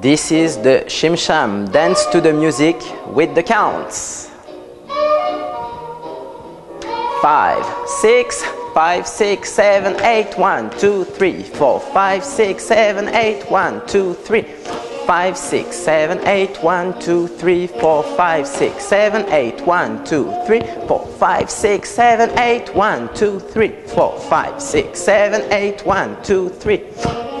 This is the Shim Sham, dance to the music with the counts. 6 and 7 8 and 1 2 4 5 6 7 8